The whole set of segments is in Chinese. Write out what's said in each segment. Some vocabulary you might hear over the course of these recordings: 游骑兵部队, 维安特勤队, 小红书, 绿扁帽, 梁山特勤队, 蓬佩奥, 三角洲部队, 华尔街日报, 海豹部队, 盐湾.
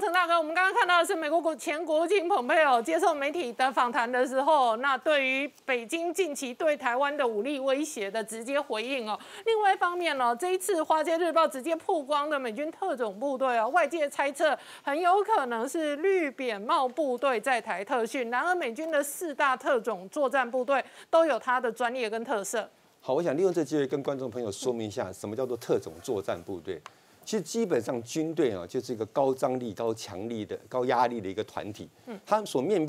程大哥，我们刚刚看到的是美国前国务卿蓬佩奥接受媒体的访谈的时候，那对于北京近期对台湾的武力威胁的直接回应哦。另外一方面哦，这一次《华尔街日报》直接曝光的美军特种部队哦，外界猜测很有可能是绿扁帽部队在台特训。然而，美军的4大特种作战部队都有它的专业跟特色。好，我想利用这机会跟观众朋友说明一下，什么叫做特种作战部队。 其实基本上军队啊，就是一个高张力、高强力的、高压力的一个团体。他所面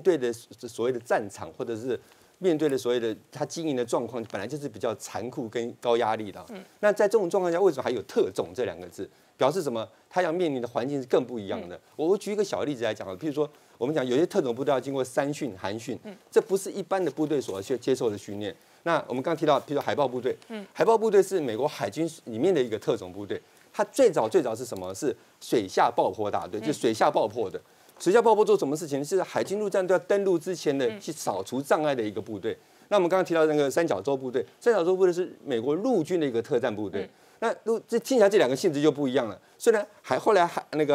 对的所谓的战场，或者是面对的所谓的他经营的状况，本来就是比较残酷跟高压力的。那在这种状况下，为什么还有特种这两个字？表示什么？他要面临的环境是更不一样的。我举一个小例子来讲啊，譬如说我们讲有些特种部队要经过三训、寒训，这不是一般的部队所接受的训练。那我们刚提到，譬如说海豹部队，海豹部队是美国海军里面的一个特种部队。 它最早是什么？是水下爆破大队，就水下爆破的。水下爆破做什么事情？是海军陆战队要登陆之前的去扫除障碍的一个部队。那我们刚刚提到那个三角洲部队，三角洲部队是美国陆军的一个特战部队。那这听起来这两个性质就不一样了。虽然后来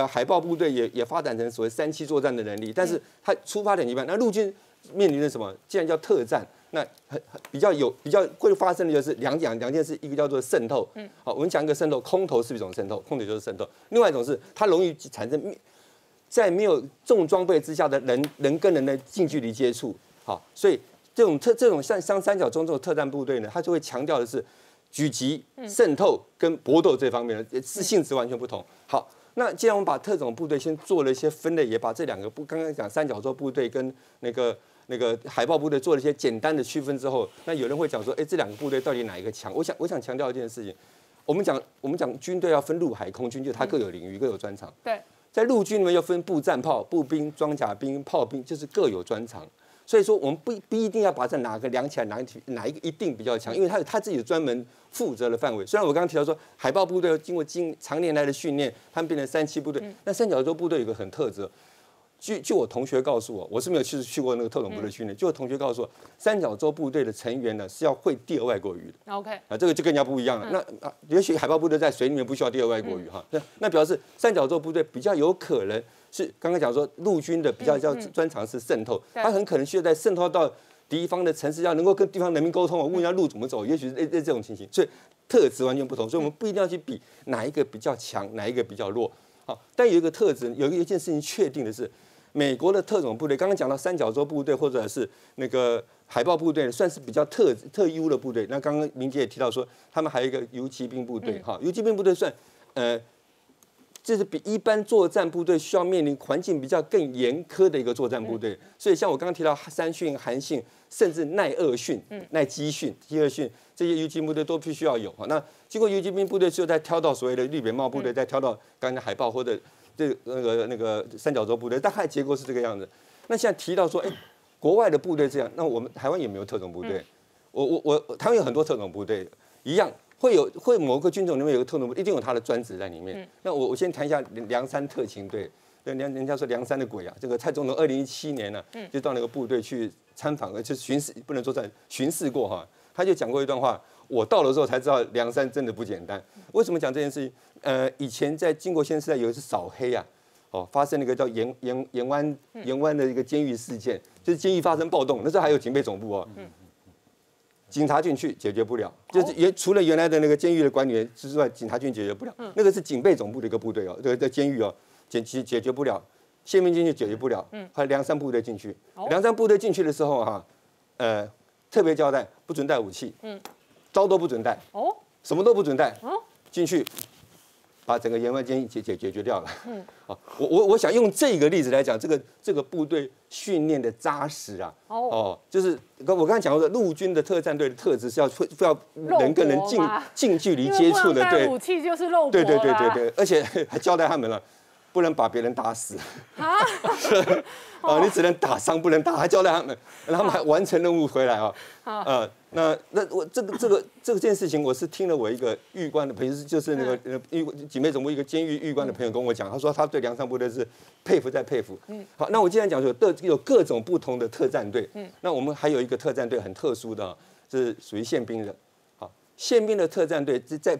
海豹部队也发展成所谓3栖作战的能力，但是它出发点一般。那陆军面临的什么？既然叫特战。 那比较会发生的就是两件事，一个叫做渗透，好，我们讲一个渗透，空投是一种渗透，空投就是渗透，另外一种是它容易产生在没有重装备之下的人跟人的近距离接触，好，所以这种像三角洲这种特战部队呢，它就会强调的是狙击、渗透跟搏斗这方面的性质完全不同。好，那既然我们把特种部队先做了一些分类，也把这两个刚刚讲三角洲部队跟那个海豹部队做了一些简单的区分之后，那有人会讲说，哎，这两个部队到底哪一个强？我想强调一件事情，我们讲军队要分陆海空军，就它各有领域、各有专长。对，在陆军里面要分步战炮、步兵、装甲兵、炮兵，就是各有专长。所以说，我们不一定要把这哪个量起来，哪一个一定比较强，因为它有它自己专门负责的范围。虽然我刚刚提到说，海豹部队经过长年来的训练，他们变成3栖部队。那三角洲部队有个很特质。 据我同学告诉我，我是没有去过那个特种部队训练。据我同学告诉我，三角洲部队的成员呢是要会第二外国语的。OK， 啊，这个就更加不一样了。那也许海豹部队在水里面不需要第二外国语哈。那表示三角洲部队比较有可能是刚刚讲说陆军的比较专长是渗透，他很可能需要在渗透到敌方的城市，要能够跟地方人民沟通，我问一下路怎么走，也许是这种情形。所以特质完全不同，所以我们不一定要去比哪一个比较强，哪一个比较弱。好，但有一个特质，有一件事情确定的是。 美国的特种部队，刚刚讲到三角洲部队或者是那个海豹部队，算是比较特优的部队。那刚刚明姐也提到说，他们还有一个游骑兵部队，哈，游骑兵部队算，就是比一般作战部队需要面临环境比较更严苛的一个作战部队。所以像我刚刚提到三训、寒训，甚至耐饿训、耐饥训、饥饿训这些游骑兵部队都必须要有哈。那经过游骑兵部队之后，再挑到所谓的绿扁帽部队，再挑到刚才海豹或者。 这那个三角洲部队大概结构是这个样子。那现在提到说，哎，国外的部队这样，那我们台湾有没有特种部队？我台湾有很多特种部队，一样会某个军种里面有个特种部队，一定有它的专职在里面。那我先谈一下梁山特勤队，人家说梁山的鬼啊，这个蔡总统2017年呢、啊，就到那个部队去参访，就巡视，不能说巡视过哈、啊，他就讲过一段话。 我到了之后才知道梁山真的不简单。为什么讲这件事情？以前在经国县时代有一次扫黑啊，哦，发生了一个叫盐湾的一个监狱事件，就是监狱发生暴动，那时候还有警备总部哦，警察进去解决不了，就是除了原来的那个监狱的管理员之外，警察进去解决不了。那个是警备总部的一个部队哦，这个监狱哦，解决不了，宪兵进去解决不了，还有梁山部队进去。梁山部队进去的时候哈、啊，特别交代不准带武器。刀都不准带哦，什么都不准带哦，进去把整个盐湾监狱解决掉了。我想用这个例子来讲，这个部队训练的扎实啊。就是我刚才讲过的，陆军的特战队的特质是要人跟人近距离接触的，对，武器就是肉搏。对，而且还交代他们了，不能把别人打死啊。哦，你只能打伤，不能打，还交代他们，他们还完成任务回来啊。那我这件事情，我是听了我一个狱官的朋友，就是那个警备总部一个监狱狱官的朋友跟我讲，他说他对梁山部队是佩服再佩服。好，那我既然讲说有各种不同的特战队，那我们还有一个特战队很特殊的，是属于宪兵的。好，宪兵的特战队在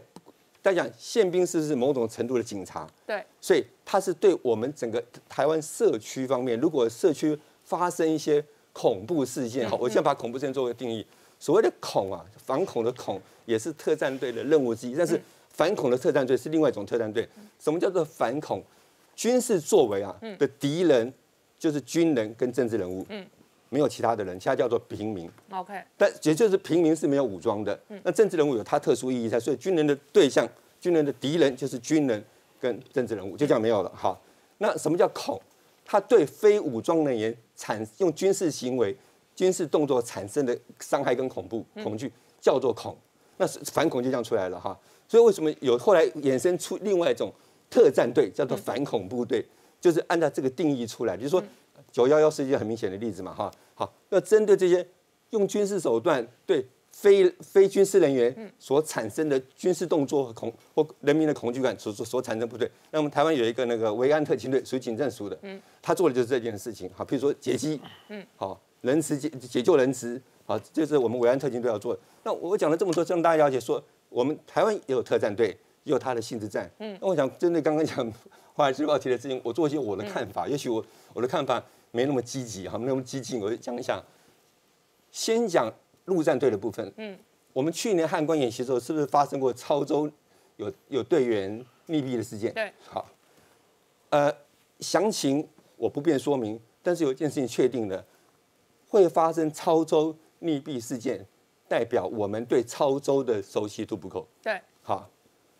要讲宪兵是不是某种程度的警察？对，所以他是对我们整个台湾社区方面，如果社区发生一些恐怖事件，好，我先把恐怖事件做个定义。所谓的恐啊，反恐的恐也是特战队的任务之一，但是反恐的特战队是另外一种特战队。什么叫做反恐？军事作为啊的敌人就是军人跟政治人物，没有其他的人，其他叫做平民。OK， 但也就是平民是没有武装的，那政治人物有他特殊意义在，所以军人的对象、军人的敌人就是军人跟政治人物，就这样没有了。好，那什么叫恐？他对非武装人员用军事行为、军事动作产生的伤害跟恐怖、恐惧叫做恐，那反恐就这样出来了哈。所以为什么有后来衍生出另外一种特战队叫做反恐部队，就是按照这个定义出来，就是说911是一个很明显的例子嘛哈。好，要针对这些用军事手段对非军事人员所产生的军事动作或人民的恐惧感所产生部队，那么台湾有一个那个维安特勤队，属于警政署的，他做的就是这件事情。好，譬如说劫机，好，人质解救人质，好，这是我们维安特勤队要做的。那我讲了这么多，让大家了解说，我们台湾也有特战队，也有它的性质在。那我想针对刚刚讲《华尔街日报》提的事情，我做一些我的看法，也许我的看法没那么积极，哈，没那么激进，我就讲一下。先讲陆战队的部分，我们去年汉光演习的时候，是不是发生过超州有队员溺毙的事件？对，好，详情我不便说明，但是有一件事情确定的，会发生超州溺毙事件，代表我们对超州的熟悉度不够。对，好，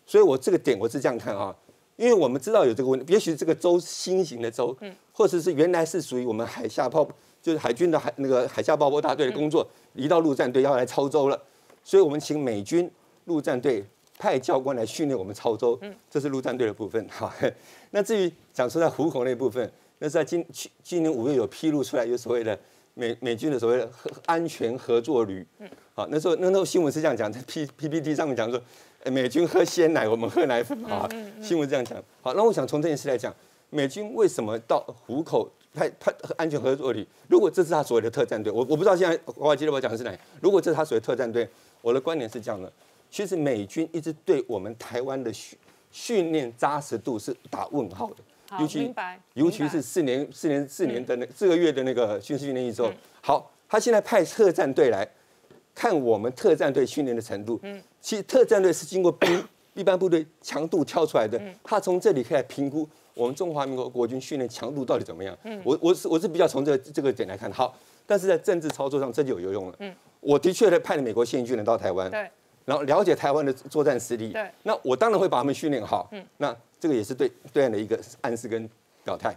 所以我这个点我是这样看啊，因为我们知道有这个问题，也许这个州新型的州，或者是原来是属于我们海下炮。就是海军的海下爆破大队的工作移到陆战队要来操州了，所以我们请美军陆战队派教官来训练我们操州，这是陆战队的部分哈。那至于讲说在虎口那部分，那是在今年5月有披露出来有所谓的美军的所谓的安全合作旅，好，那时候新闻是这样讲，在 PPT 上面讲说，美军喝鲜奶，我们喝奶粉啊，新闻这样讲。好，那我想从这件事来讲，美军为什么到虎口？他安全合作里，如果这是他所谓的特战队，我不知道现在华尔街日报讲的是哪里。如果这是他所谓的特战队，我的观点是这样的：其实美军一直对我们台湾的训练扎实度是打问号的，尤其是四年的4个月的那个军事训练营之后，好，他现在派特战队来看我们特战队训练的程度。其实特战队是经过一般部队强度挑出来的，他从这里可以来评估我们中华民国国军训练强度到底怎么样。我是比较从这个点来看好，但是在政治操作上这就有用了。我的确派了美国现役军人到台湾，然后了解台湾的作战实力，那我当然会把他们训练好。那这个也是对岸的一个暗示跟表态。